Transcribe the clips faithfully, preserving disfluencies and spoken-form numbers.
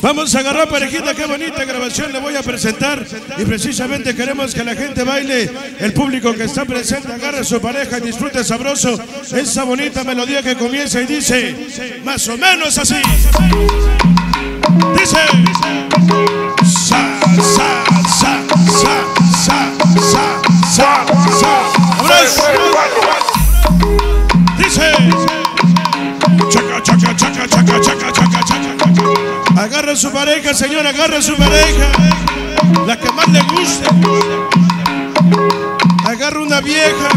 Vamos a agarrar parejita, qué bonita grabación le voy a presentar. Y precisamente queremos que la gente baile. El público que está presente agarre a su pareja y disfrute sabroso esa bonita melodía que comienza y dice más o menos así. Dice sa, sa, sa, sa, sa, sa, sa, sa. Dice chaca, chaca, chaca, chaca, chaca, chaca, chaca. Agarra a su pareja, señor, agarra a su pareja, la que más le guste. Agarra una vieja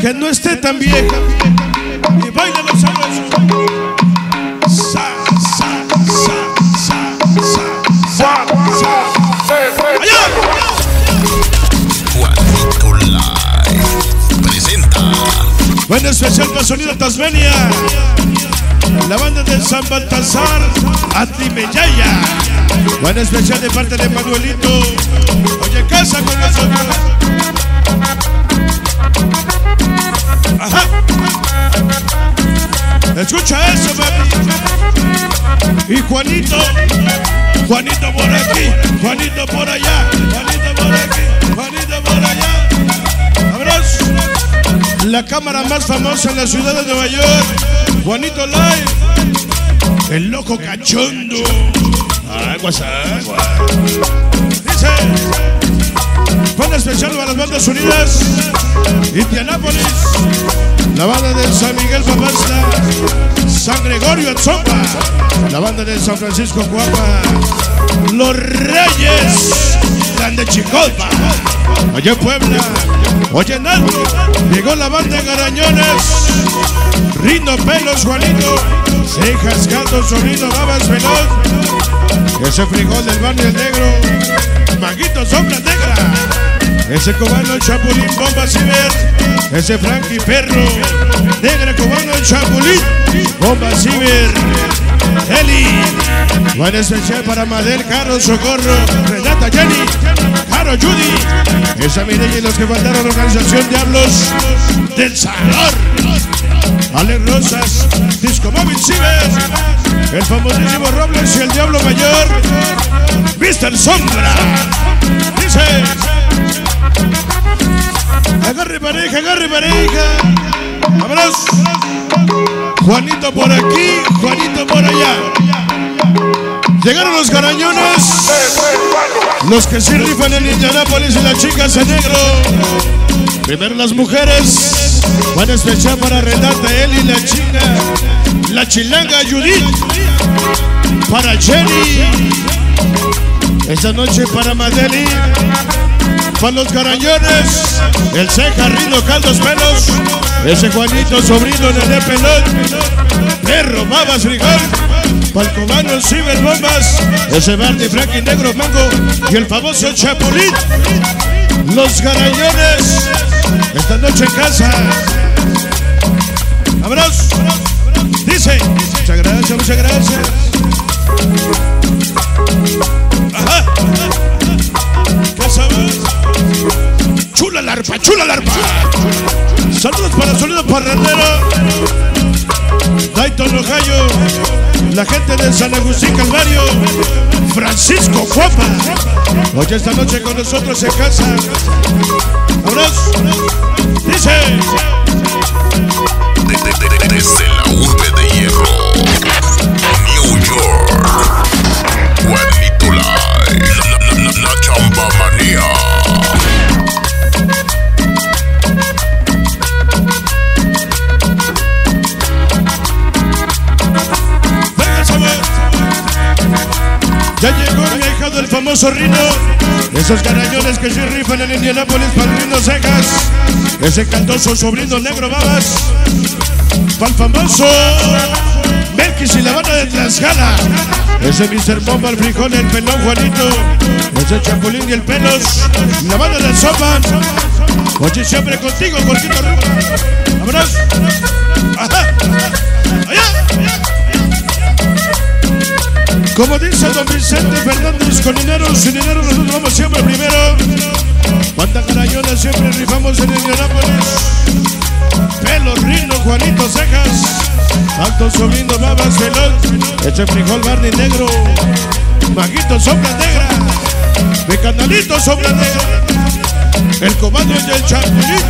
que no esté tan vieja y baila los sabrosos. Sa, sa, sa, sa, sa, sa, sa. Juanito Live presenta. Buen especial para Sonido Tasmania. La banda de San Baltasar, Atimeyaya. Buena especial de parte de Manuelito. Oye, casa con nosotros. Ajá. Escucha eso, papi. Y Juanito. Juanito por aquí. Juanito por allá. Juanito por aquí. Juanito por allá. Abrazo. La cámara más famosa en la ciudad de Nueva York. Juanito Live, el loco cachondo. Aguas, aguas. Dice, van a especial a las bandas unidas. Indianápolis, la banda de San Miguel Papaxtla, San Gregorio Azomba, la banda de San Francisco Guapa, Los Reyes, Grande Chicolpa, allá en Puebla, oye Nando, llegó la banda de Garañones. Rindo, pelos, Juanito, cejas, gato, sonido, babas, veloz. Ese frijol del barrio negro, Maguito, sombra negra. Ese cubano, Chapulín, bomba, ciber. Ese Frankie, perro, negra, cubano, Chapulín, bomba, ciber. Eli, buen especial para Madel, Caro, Socorro, Renata, Jenny, Caro, Judy. Esa Mireille y los que faltaron a la organización Diablos del Salón. Ale Rosas, Disco Móvil Ciber, el famosísimo Robles y el Diablo Mayor, mister Sombra. Dice, agarre pareja, agarre pareja. Vámonos. Juanito por aquí, Juanito por allá. Llegaron los garañones, los que sí rifan en Indianápolis y las chicas en negro. Primero las mujeres. Van a especial para Renata, Eli, la chica, la chilanga, Judith. Para Jenny. Esta noche para Madeli. Para los garañones. El ceja, Rindo, caldos, pelos. Ese Juanito, sobrino, Nené, pelón. Perro, babas, rigor. Para el cubano, ciberbombas. Ese Barney, Frankie, negro, mango. Y el famoso Chapulín. Los garañones. Esta noche en casa. Vámonos. Dice. Muchas gracias, muchas gracias. Ajá. ¿Qué sabes? Chula la arpa, chula la arpa. Saludos para Sonido Parrandero. Dayton, Ohio. La gente de San Agustín, Calvario. Francisco Guapa. Oye, esta noche con nosotros en casa. Vámonos. Dice. Desde la urbe de hierro, New York, Juanito Live, la, la, la, la chamba manía. Ya llegó el viajado del famoso Rino. Esos garañones que se rifan en Indianápolis para el Rindo Cejas. Ese cantoso sobrino negro babas. Para el famoso Melquis y la banda de Tlaxcala. Ese mister Bomba, el frijol, el pelón Juanito. Ese Chapulín y el pelos. La banda del Sopa. Oye, siempre contigo, cortito. Vámonos. Ajá. Allá. Como dice don Vicente Fernández, con dinero, sin dinero, nosotros vamos siempre primero. Cuántas garañonas siempre rifamos en Indianápolis. Juanito Cejas, Alto Sobrino, Babas, Felot, Eche Frijol, Barney Negro, Maguito, Sombra Negra, Mi Canalito, Sombra Negra, El Comando y el Chapulín,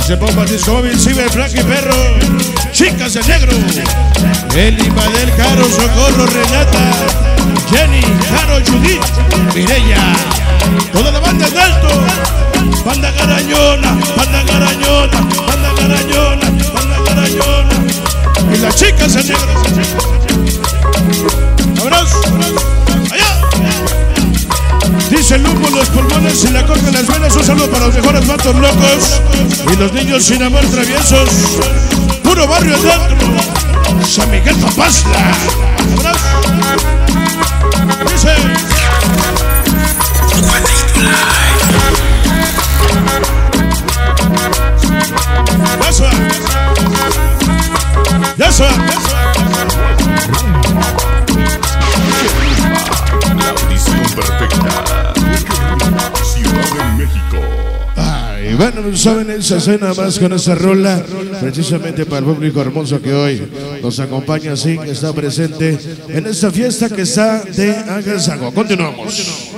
Ese Bomba Discovil, Ciber, Frank y Perro, Chicas de Negro, El Imadel, Caro, Socorro, Renata, Jenny, Caro, Judith, Mireya, toda la banda en alto, banda garañona, banda garañona, banda garañona, banda garañona, y las chicas en negro. Abrazo, allá. Dice el humo, los pulmones y la corte en las venas. Un saludo para los mejores matos locos y los niños sin amor traviesos. Puro barrio adentro, San Miguel Papaxtla. Abrazo. Dice. Ya se va, ya se va, ya se va. La audición perfecta. Ciudad de México. Ay, bueno, saben, esa cena más con esa rola, precisamente para el público hermoso que hoy nos acompaña, así que está presente en esta fiesta que está de Agasago. Continuamos.